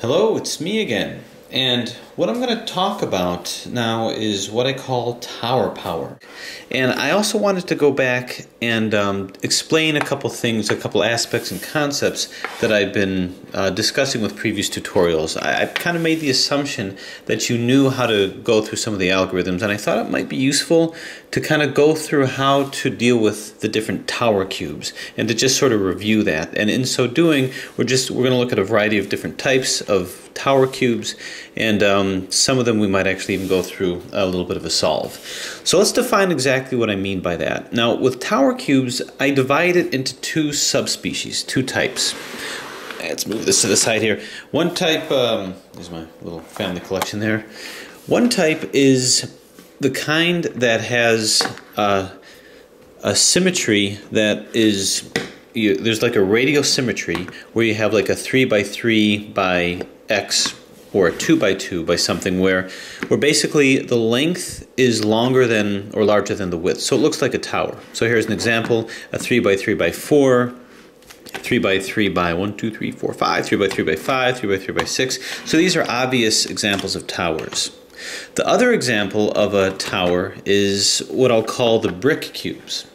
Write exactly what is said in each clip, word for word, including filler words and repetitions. Hello, it's me again, and what I'm going to talk about now is what I call tower power. And I also wanted to go back and um, explain a couple things, a couple aspects and concepts that I've been uh, discussing with previous tutorials. I, I kind of made the assumption that you knew how to go through some of the algorithms, and I thought it might be useful to kind of go through how to deal with the different tower cubes and to just sort of review that. And in so doing, we're just we're going to look at a variety of different types of tower cubes, and um, some of them we might actually even go through a little bit of a solve. So let's define exactly what I mean by that. Now, with tower cubes, I divide it into two subspecies, two types. Let's move this to the side here. One type um, is my little family collection there. One type is the kind that has uh, a symmetry that is you, there's like a radial symmetry where you have like a three by three by X or a two by two by something, where where basically the length is longer than or larger than the width, so it looks like a tower. So here's an example: a three by three by four, three by three by one, two, three, four, five, three by three by five, three by three by six. So these are obvious examples of towers. The other example of a tower is what I'll call the brick cubes.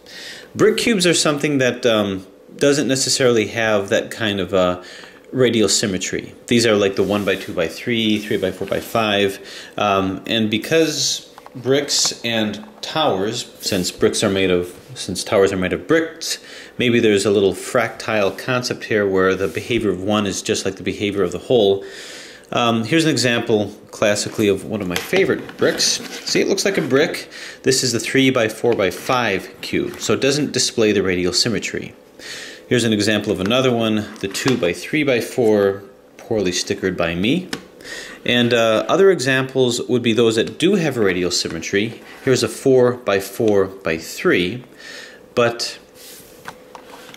Brick cubes are something that um, doesn't necessarily have that kind of a radial symmetry. These are like the one by two by three, three by four by five, um, and because bricks and towers, since bricks are made of, since towers are made of bricks, maybe there's a little fractile concept here where the behavior of one is just like the behavior of the whole. Um, here's an example classically of one of my favorite bricks. See, it looks like a brick. This is the three by four by five cube, so it doesn't display the radial symmetry. Here's an example of another one, the two by three by four, poorly stickered by me. And uh, other examples would be those that do have a radial symmetry. Here's a four by four by three, but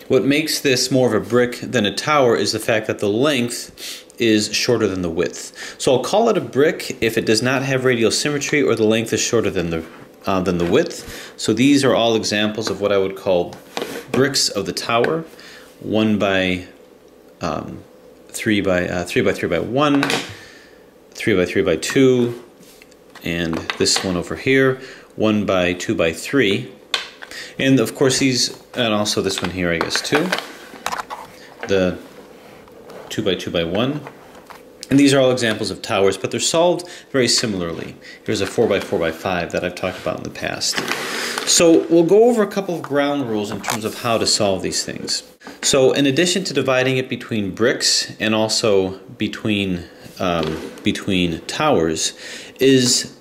what makes this more of a brick than a tower is the fact that the length is shorter than the width. So I'll call it a brick if it does not have radial symmetry or the length is shorter than the uh, than the width. So these are all examples of what I would call bricks of the tower: one by um, three by uh, three by three by one, three by three by two, and this one over here, one by two by three, and of course these, and also this one here, I guess too, the two by two by one. And these are all examples of towers, but they're solved very similarly. Here's a four by four by five that I've talked about in the past. So we'll go over a couple of ground rules in terms of how to solve these things. So in addition to dividing it between bricks and also between um, between towers, is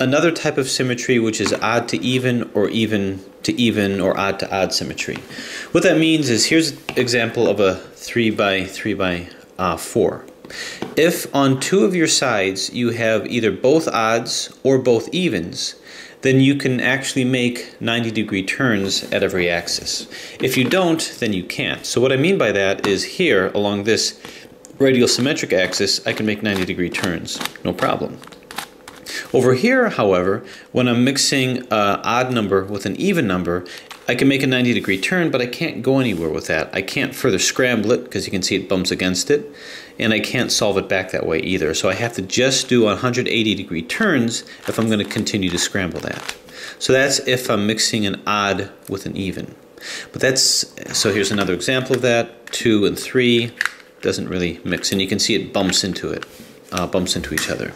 another type of symmetry which is odd to even, or even to even, or odd to odd symmetry. What that means is, here's an example of a three by three by uh, four. If on two of your sides you have either both odds or both evens, then you can actually make ninety degree turns at every axis. If you don't, then you can't. So what I mean by that is, here along this radial symmetric axis I can make ninety degree turns, no problem. Over here, however, when I'm mixing an odd number with an even number, I can make a ninety degree turn, but I can't go anywhere with that. I can't further scramble it, because you can see it bumps against it, and I can't solve it back that way either. So I have to just do one hundred eighty degree turns if I'm going to continue to scramble that. So that's if I'm mixing an odd with an even. But that's, so here's another example of that. Two and three doesn't really mix, and you can see it bumps into it, uh, bumps into each other.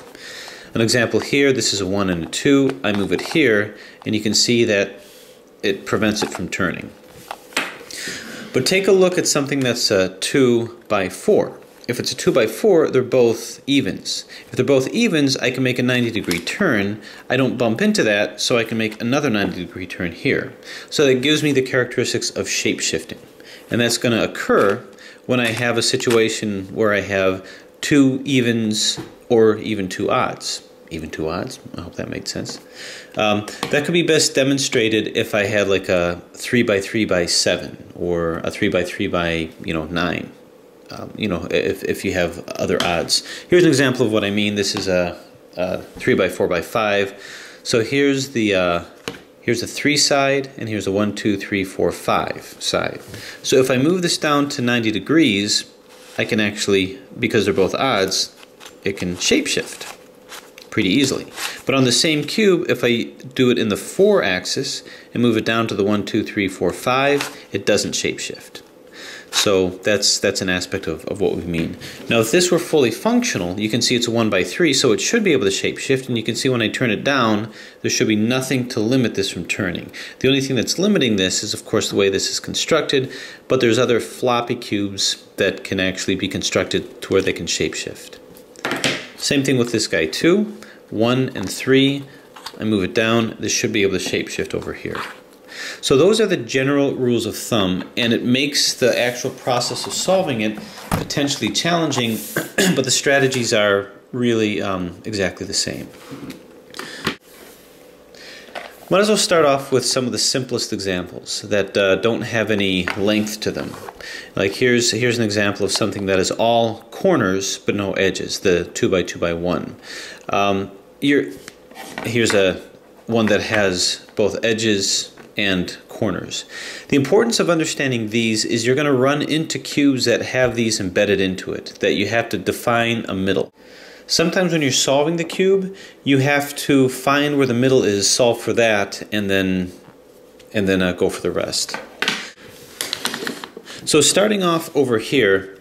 An example here, this is a one and a two. I move it here, and you can see that it prevents it from turning. But take a look at something that's a two by four. If it's a two by four, they're both evens. If they're both evens, I can make a ninety degree turn. I don't bump into that, so I can make another ninety degree turn here. So that gives me the characteristics of shape shifting. And that's going to occur when I have a situation where I have two evens or even two odds. Even two odds? I hope that made sense. Um, that could be best demonstrated if I had like a three by three by seven, or a three by three by, you know, nine. Um, you know, if, if you have other odds. Here's an example of what I mean. This is a, a three by four by five. So here's the uh, here's a three side, and here's a one, two, three, four, five side. So if I move this down to ninety degrees, I can actually, because they're both odds, it can shapeshift pretty easily. But on the same cube, if I do it in the four axis and move it down to the one, two, three, four, five, it doesn't shapeshift. So that's that's an aspect of, of what we mean. Now if this were fully functional, you can see it's a one by three, so it should be able to shapeshift, and you can see when I turn it down, there should be nothing to limit this from turning. The only thing that's limiting this is of course the way this is constructed, but there's other floppy cubes that can actually be constructed to where they can shapeshift. Same thing with this guy too. one and three, I move it down, this should be able to shapeshift over here. So those are the general rules of thumb, and it makes the actual process of solving it potentially challenging, but the strategies are really um, exactly the same. Might as well start off with some of the simplest examples that uh, don't have any length to them. Like here's, here's an example of something that is all corners but no edges, the two by two by one. Um, you're, here's a one that has both edges and corners. The importance of understanding these is you're going to run into cubes that have these embedded into it, that you have to define a middle. Sometimes when you're solving the cube, you have to find where the middle is, solve for that, and then and then uh, go for the rest. So starting off over here,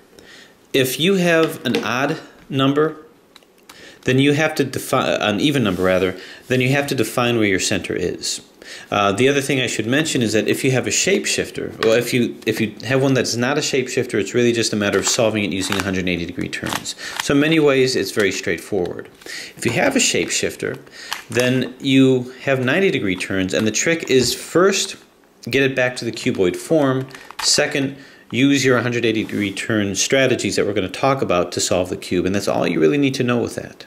if you have an odd number, then you have to define an even number rather, then you have to define where your center is. Uh, the other thing I should mention is that if you have a shapeshifter, well, if you if you have one that's not a shapeshifter, it's really just a matter of solving it using one hundred eighty degree turns. So in many ways, it's very straightforward. If you have a shapeshifter, then you have ninety degree turns, and the trick is first, get it back to the cuboid form. Second, use your one hundred eighty degree turn strategies that we're going to talk about to solve the cube, and that's all you really need to know with that.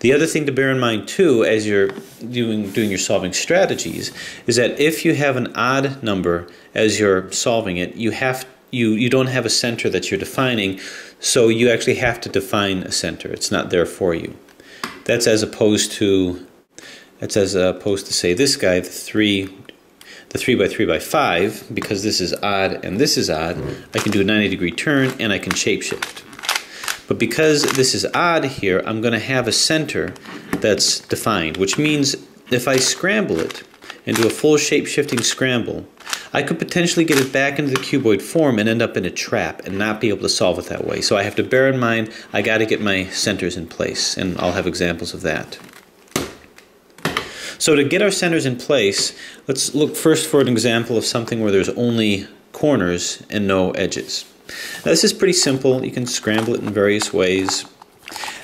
The other thing to bear in mind too as you're doing, doing your solving strategies is that if you have an odd number as you're solving it, you, have, you, you don't have a center that you're defining, so you actually have to define a center. It's not there for you. That's as opposed to, that's as opposed to say this guy, the three, the three by three by five, because this is odd and this is odd, I can do a ninety degree turn and I can shapeshift. But because this is odd here, I'm going to have a center that's defined, which means if I scramble it and do a full shape-shifting scramble, I could potentially get it back into the cuboid form and end up in a trap and not be able to solve it that way. So I have to bear in mind I got to get my centers in place, and I'll have examples of that. So to get our centers in place, let's look first for an example of something where there's only corners and no edges. Now, this is pretty simple. You can scramble it in various ways.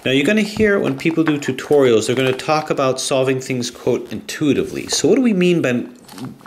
Now you're going to hear when people do tutorials, they're going to talk about solving things, quote, intuitively. So what do we mean by,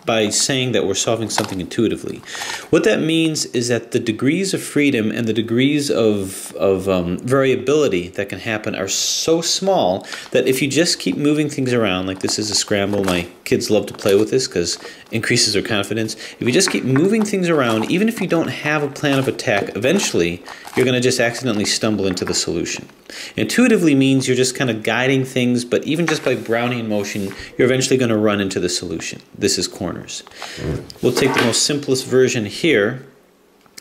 by saying that we're solving something intuitively? What that means is that the degrees of freedom and the degrees of, of um, variability that can happen are so small that if you just keep moving things around, like this is a scramble, my kids love to play with this because it increases their confidence. If you just keep moving things around, even if you don't have a plan of attack, eventually you're going to just accidentally stumble into the solution. Intuitively means you're just kind of guiding things, but even just by Brownian motion, you're eventually going to run into the solution. This is corners. We'll take the most simplest version here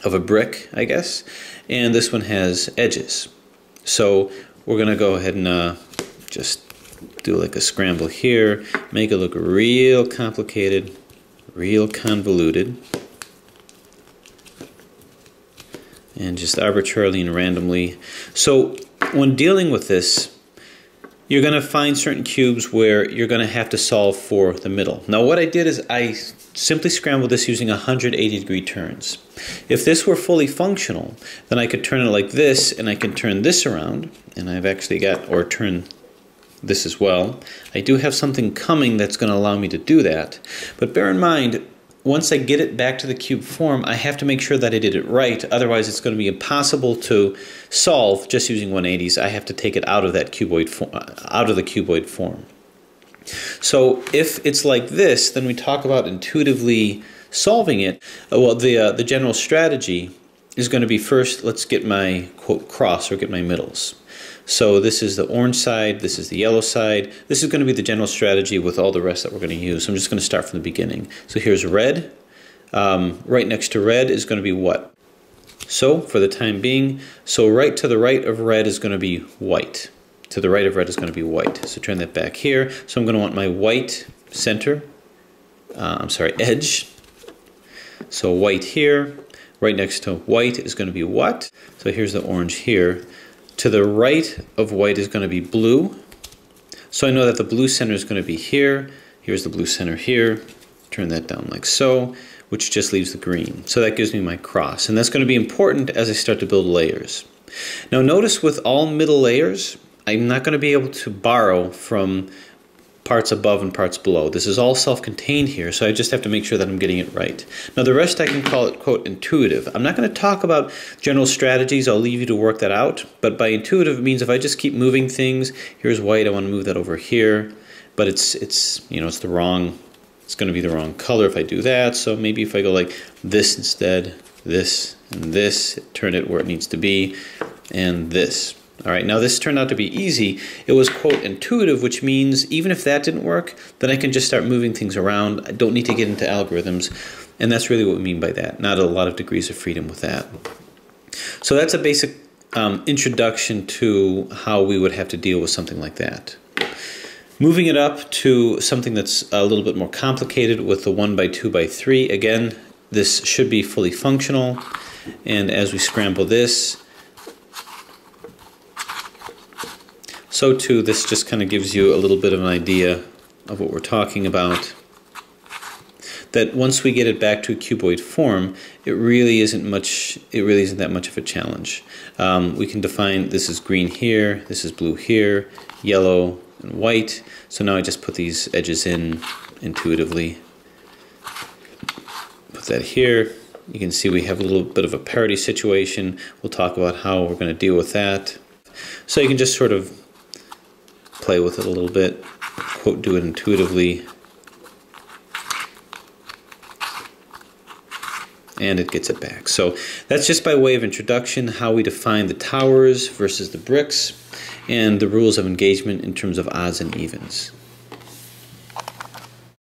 of a brick, I guess, and this one has edges. So we're going to go ahead and uh, just do like a scramble here, make it look real complicated, real convoluted, and just arbitrarily and randomly. So when dealing with this, you're going to find certain cubes where you're going to have to solve for the middle. Now what I did is I simply scrambled this using one hundred eighty degree turns. If this were fully functional, then I could turn it like this, and I can turn this around, and I've actually got, or turn this as well. I do have something coming that's going to allow me to do that, but bear in mind, once I get it back to the cube form, I have to make sure that I did it right, otherwise it's going to be impossible to solve just using one eighties. I have to take it out of that cuboid form, out of the cuboid form. So if it's like this, then we talk about intuitively solving it. Well, the, uh, the general strategy is going to be first, let's get my, quote, cross, or get my middles. So this is the orange side, this is the yellow side. This is going to be the general strategy with all the rest that we're going to use. I'm just going to start from the beginning. So here's red. Um, right next to red is going to be what? So for the time being, so right to the right of red is going to be white. To the right of red is going to be white. So turn that back here. So I'm going to want my white center, uh, I'm sorry, edge. So white here, right next to white is going to be what? So here's the orange here. To the right of white is going to be blue. So I know that the blue center is going to be here. Here's the blue center here. Turn that down like so, which just leaves the green. So that gives me my cross. And that's going to be important as I start to build layers. Now notice with all middle layers, I'm not going to be able to borrow from parts above and parts below. This is all self-contained here, so I just have to make sure that I'm getting it right. Now the rest I can call it, quote, intuitive. I'm not going to talk about general strategies. I'll leave you to work that out. But by intuitive, it means if I just keep moving things, here's white, I want to move that over here. But it's, it's you know, it's the wrong, it's going to be the wrong color if I do that. So maybe if I go like this instead, this and this, turn it where it needs to be, and this. All right, now this turned out to be easy. It was, quote, intuitive, which means even if that didn't work, then I can just start moving things around. I don't need to get into algorithms, and that's really what we mean by that. Not a lot of degrees of freedom with that. So that's a basic um, introduction to how we would have to deal with something like that. Moving it up to something that's a little bit more complicated with the one by two by three. Again, this should be fully functional, and as we scramble this, so too, this just kind of gives you a little bit of an idea of what we're talking about. That once we get it back to a cuboid form, it really isn't much. It really isn't that much of a challenge. Um, we can define this is green here, this is blue here, yellow and white. So now I just put these edges in intuitively. Put that here. You can see we have a little bit of a parity situation. We'll talk about how we're going to deal with that. So you can just sort of play with it a little bit, quote, do it intuitively, and it gets it back. So that's just by way of introduction how we define the towers versus the bricks and the rules of engagement in terms of odds and evens.